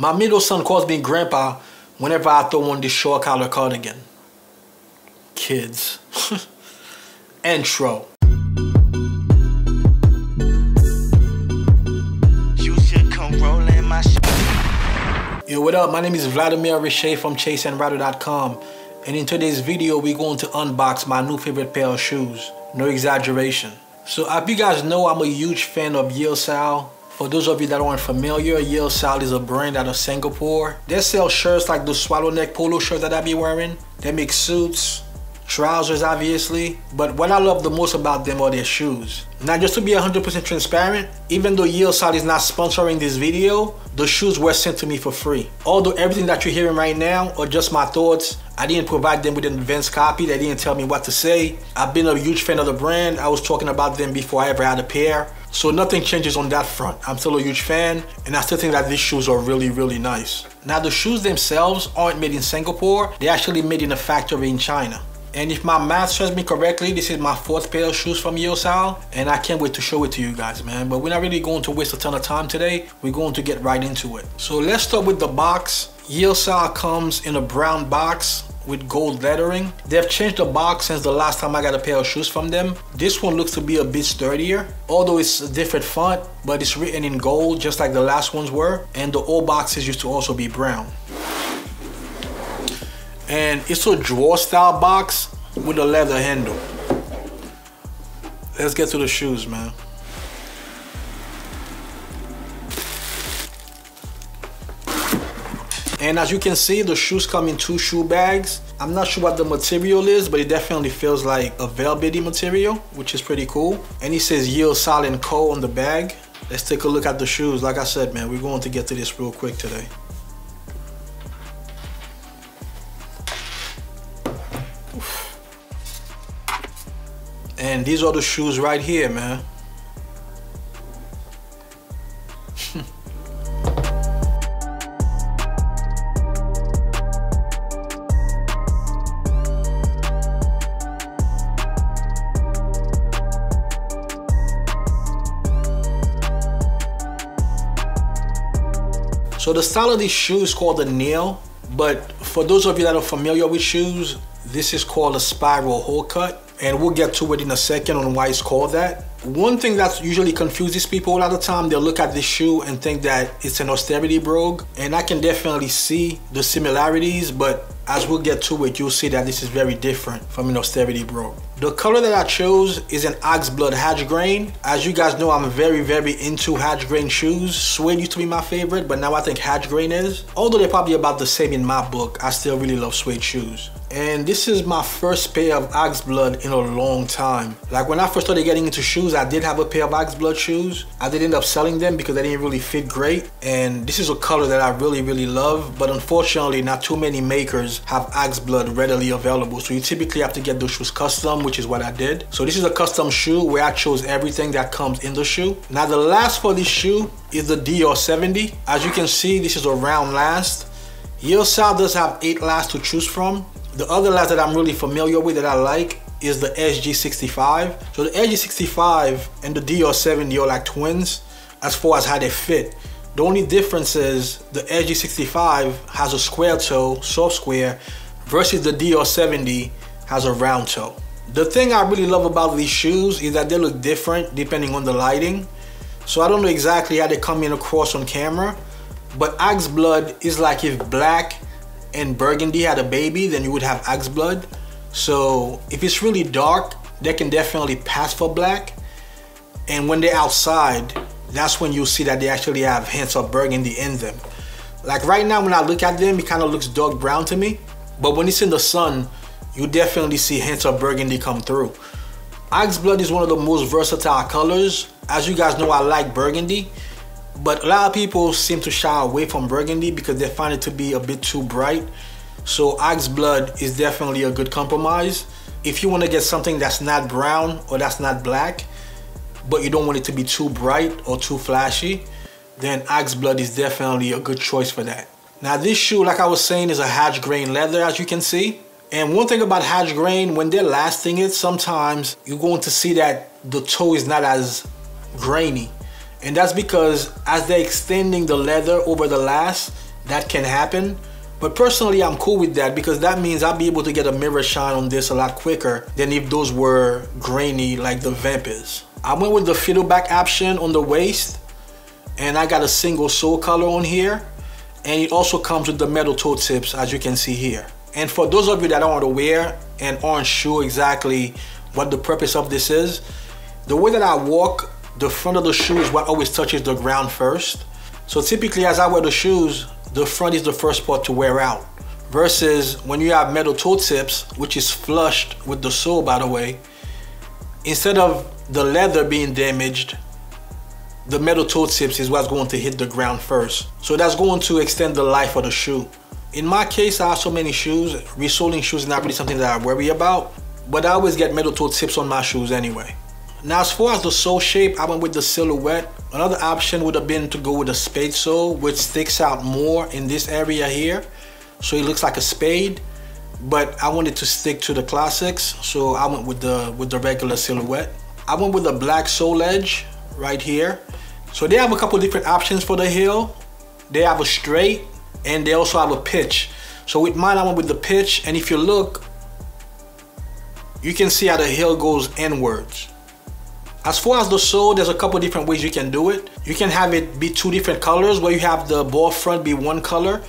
My middle son calls me grandpa whenever I throw on this short collar cardigan. Kids. Intro. Yo, what up? My name is Vladimir Riché from ChaseAndRyder.com, and in today's video we're going to unbox my new favorite pair of shoes. No exaggeration. So if you guys know, I'm a huge fan of Yeossal. For those of you that aren't familiar, Yeossal is a brand out of Singapore. They sell shirts like those swallow neck polo shirts that I be wearing. They make suits, trousers obviously, but what I love the most about them are their shoes. Now, just to be 100% transparent, even though Yeossal is not sponsoring this video, the shoes were sent to me for free. Although everything that you're hearing right now are just my thoughts, I didn't provide them with an advanced copy, they didn't tell me what to say. I've been a huge fan of the brand, I was talking about them before I ever had a pair, so nothing changes on that front. I'm still a huge fan, and I still think that these shoes are really, really nice. Now, the shoes themselves aren't made in Singapore, they're actually made in a factory in China. And if my math serves me correctly, this is my fourth pair of shoes from Yeossal, and I can't wait to show it to you guys, man. But we're not really going to waste a ton of time today. We're going to get right into it. So let's start with the box. Yeossal comes in a brown box with gold lettering. They've changed the box since the last time I got a pair of shoes from them. This one looks to be a bit sturdier, although it's a different font, but it's written in gold just like the last ones were. And the old boxes used to also be brown. And it's a drawer style box with a leather handle. Let's get to the shoes, man. And as you can see, the shoes come in two shoe bags. I'm not sure what the material is, but it definitely feels like a velvety material, which is pretty cool. And it says Yeossal & Co. on the bag. Let's take a look at the shoes. Like I said, man, we're going to get to this real quick today. And these are the shoes right here, man. So the style of these shoes is called a Neil, but for those of you that are familiar with shoes, this is called a spiral hole cut. And we'll get to it in a second on why it's called that. One thing that usually confuses people a lot of the time, they'll look at this shoe and think that it's an austerity brogue. And I can definitely see the similarities, but as we'll get to it, you'll see that this is very different from an austerity brogue. The color that I chose is an oxblood hatch grain. As you guys know, I'm very, very into hatch grain shoes. Suede used to be my favorite, but now I think hatch grain is. Although they're probably about the same in my book, I still really love suede shoes. And this is my first pair of oxblood in a long time. Like when I first started getting into shoes, I did have a pair of oxblood shoes. I did end up selling them because they didn't really fit great. And this is a color that I really, really love. But unfortunately, not too many makers have oxblood readily available. So you typically have to get those shoes custom, which is what I did. So this is a custom shoe where I chose everything that comes in the shoe. Now the last for this shoe is the DR70. As you can see, this is a round last. Yeossal does have 8 lasts to choose from. The other last that I'm really familiar with that I like is the SG65. So the SG65 and the DR70 are like twins as far as how they fit. The only difference is the SG65 has a square toe, soft square, versus the DR70 has a round toe. The thing I really love about these shoes is that they look different depending on the lighting. So I don't know exactly how they come in across on camera, but oxblood is like if black and burgundy had a baby, then you would have oxblood. So if it's really dark, they can definitely pass for black. And when they're outside, that's when you'll see that they actually have hints of burgundy in them. Like right now, when I look at them, it kind of looks dark brown to me. But when it's in the sun, you definitely see hints of burgundy come through. Oxblood is one of the most versatile colors. As you guys know, I like burgundy. But a lot of people seem to shy away from burgundy because they find it to be a bit too bright. So oxblood is definitely a good compromise. If you want to get something that's not brown or that's not black, but you don't want it to be too bright or too flashy, then oxblood is definitely a good choice for that. Now this shoe, like I was saying, is a hatch grain leather, as you can see. And one thing about hatch grain, when they're lasting it, sometimes you're going to see that the toe is not as grainy. And that's because as they're extending the leather over the last, that can happen. But personally, I'm cool with that because that means I'll be able to get a mirror shine on this a lot quicker than if those were grainy like the Vamp is. I went with the Fiddleback option on the waist, and I got a single sole color on here, and it also comes with the metal toe tips, as you can see here. And for those of you that don't want to wear and aren't sure exactly what the purpose of this is, the way that I walk, the front of the shoe is what always touches the ground first. So typically as I wear the shoes, the front is the first part to wear out. Versus when you have metal toe tips, which is flushed with the sole, by the way, instead of the leather being damaged, the metal toe tips is what's going to hit the ground first. So that's going to extend the life of the shoe. In my case, I have so many shoes, resoling shoes is not really something that I worry about, but I always get metal toe tips on my shoes anyway. Now, as far as the sole shape, I went with the silhouette. Another option would have been to go with a spade sole, which sticks out more in this area here. So it looks like a spade, but I wanted to stick to the classics. So I went with the regular silhouette. I went with a black sole edge right here. So they have a couple different options for the heel. They have a straight and they also have a pitch. So with mine, I went with the pitch. And if you look, you can see how the heel goes inwards. As far as the sole, there's a couple different ways you can do it. You can have it be two different colors, where you have the ball front be one color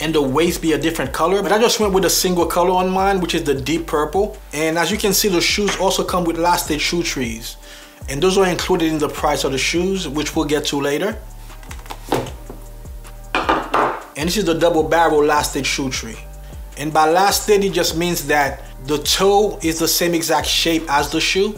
and the waist be a different color. But I just went with a single color on mine, which is the deep purple. And as you can see, the shoes also come with last stitch shoe trees. And those are included in the price of the shoes, which we'll get to later. And this is the double barrel last stitch shoe tree. And by last stitch, it just means that the toe is the same exact shape as the shoe.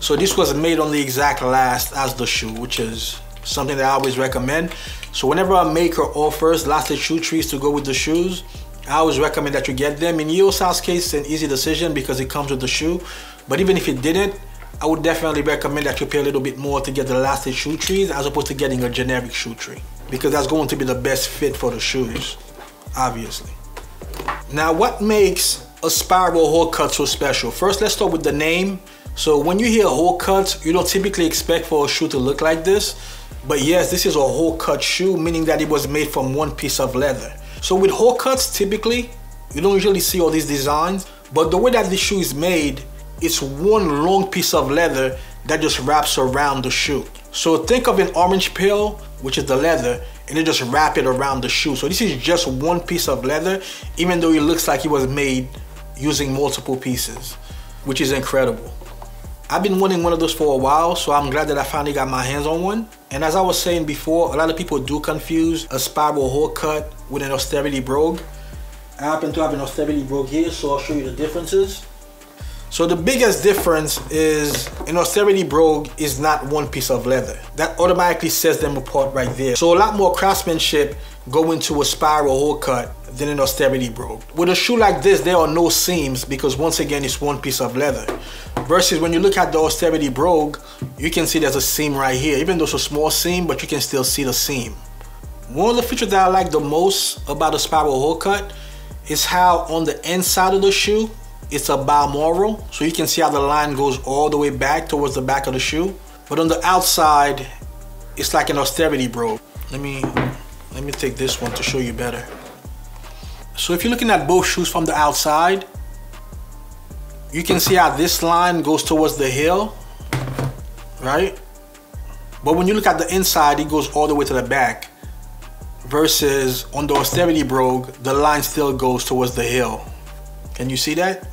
So this was made on the exact last as the shoe, which is something that I always recommend. So whenever a maker offers last stitch shoe trees to go with the shoes, I always recommend that you get them. In Yeossal's case, it's an easy decision because it comes with the shoe. But even if it didn't, I would definitely recommend that you pay a little bit more to get the last stitch shoe trees as opposed to getting a generic shoe tree, because that's going to be the best fit for the shoes, obviously. Now, what makes a spiral hole cut so special? First, let's start with the name. So when you hear hole cut, you don't typically expect for a shoe to look like this. But yes, this is a hole cut shoe, meaning that it was made from one piece of leather. So with hole cuts, typically, you don't usually see all these designs. But the way that this shoe is made, it's one long piece of leather that just wraps around the shoe. So think of an orange peel, which is the leather, and they just wrap it around the shoe. So this is just one piece of leather, even though it looks like it was made using multiple pieces, which is incredible. I've been wanting one of those for a while, so I'm glad that I finally got my hands on one. And as I was saying before, a lot of people do confuse a spiral hole cut with an austerity brogue. I happen to have an austerity brogue here, so I'll show you the differences. So the biggest difference is an austerity brogue is not one piece of leather. That automatically sets them apart right there. So a lot more craftsmanship go into a spiral hole cut than an austerity brogue. With a shoe like this, there are no seams because once again, it's one piece of leather. Versus when you look at the austerity brogue, you can see there's a seam right here. Even though it's a small seam, but you can still see the seam. One of the features that I like the most about a spiral hole cut is how on the inside of the shoe, it's a balmoral, so you can see how the line goes all the way back towards the back of the shoe. But on the outside, it's like an austerity brogue. Let me take this one to show you better. So if you're looking at both shoes from the outside, you can see how this line goes towards the heel, right? But when you look at the inside, it goes all the way to the back. Versus on the austerity brogue, the line still goes towards the heel. Can you see that?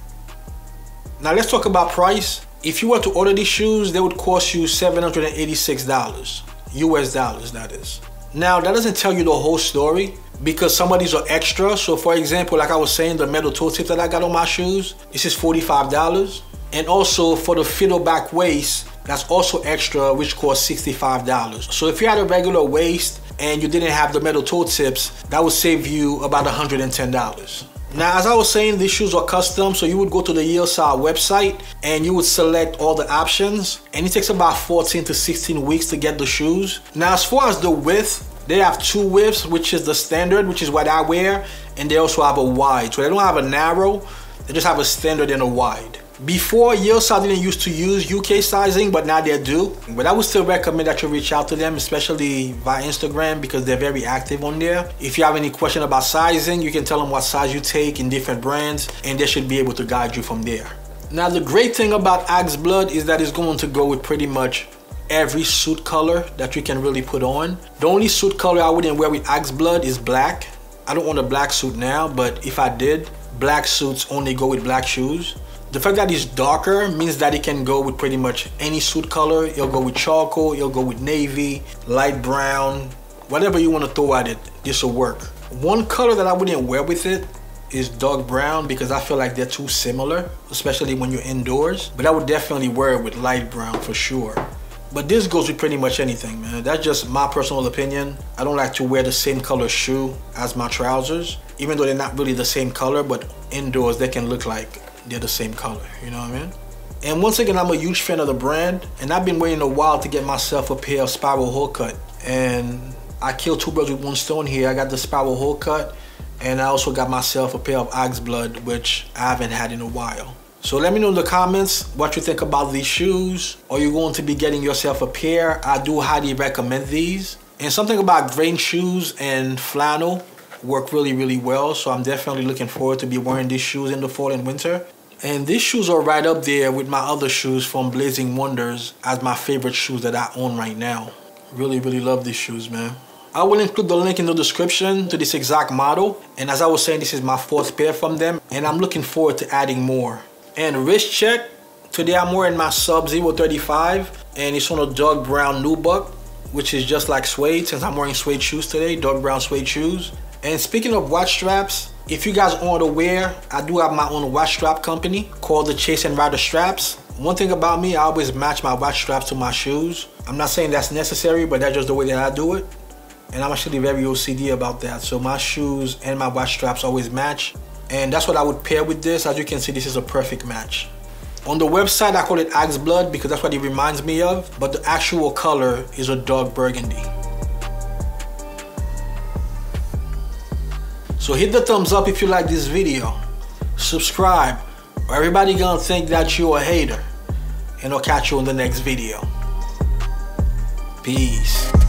Now let's talk about price. If you were to order these shoes, they would cost you $786, US dollars that is. Now that doesn't tell you the whole story because some of these are extra. So for example, like I was saying, the metal toe tip that I got on my shoes, this is $45. And also for the fiddleback waist, that's also extra, which costs $65. So if you had a regular waist and you didn't have the metal toe tips, that would save you about $110. Now, as I was saying, these shoes are custom, so you would go to the Yeossal website and you would select all the options, and it takes about 14 to 16 weeks to get the shoes. Now, as far as the width, they have two widths, which is the standard, which is what I wear, and they also have a wide. So they don't have a narrow, they just have a standard and a wide. Before, Yeossal didn't used to use UK sizing, but now they do. But I would still recommend that you reach out to them, especially via Instagram, because they're very active on there. If you have any question about sizing, you can tell them what size you take in different brands, and they should be able to guide you from there. Now, the great thing about Axe Blood is that it's going to go with pretty much every suit color that you can really put on. The only suit color I wouldn't wear with Axe Blood is black. I don't want a black suit now, but if I did, black suits only go with black shoes. The fact that it's darker means that it can go with pretty much any suit color. It'll go with charcoal, it'll go with navy, light brown, whatever you want to throw at it, this will work. One color that I wouldn't wear with it is dark brown, because I feel like they're too similar, especially when you're indoors. But I would definitely wear it with light brown for sure. But this goes with pretty much anything, man. That's just my personal opinion. I don't like to wear the same color shoe as my trousers, even though they're not really the same color, but indoors they can look like they're the same color, you know what I mean? And once again, I'm a huge fan of the brand, and I've been waiting a while to get myself a pair of spiral hole cut. And I killed two birds with one stone here. I got the spiral hole cut, and I also got myself a pair of Axe Blood, which I haven't had in a while. So let me know in the comments what you think about these shoes. Are you going to be getting yourself a pair? I do highly recommend these. And something about rain shoes and flannel work really, really well. So I'm definitely looking forward to be wearing these shoes in the fall and winter. And these shoes are right up there with my other shoes from Blazing Wonders as my favorite shoes that I own right now. Really, really love these shoes, man. I will include the link in the description to this exact model. And as I was saying, this is my fourth pair from them, and I'm looking forward to adding more. And wrist check, today I'm wearing my Sub 035, and it's on a dark brown nubuck, which is just like suede, since I'm wearing suede shoes today, dark brown suede shoes. And speaking of watch straps, if you guys want to wear, I do have my own watch strap company called the Chase and Ryder straps. One thing about me, I always match my watch straps to my shoes. I'm not saying that's necessary, but that's just the way that I do it. And I'm actually very OCD about that, so my shoes and my watch straps always match. And that's what I would pair with this. As you can see, this is a perfect match. On the website, I call it Axe Blood because that's what it reminds me of, but the actual color is a dark burgundy. So hit the thumbs up if you like this video. Subscribe, or everybody gonna think that you're a hater. And I'll catch you in the next video. Peace.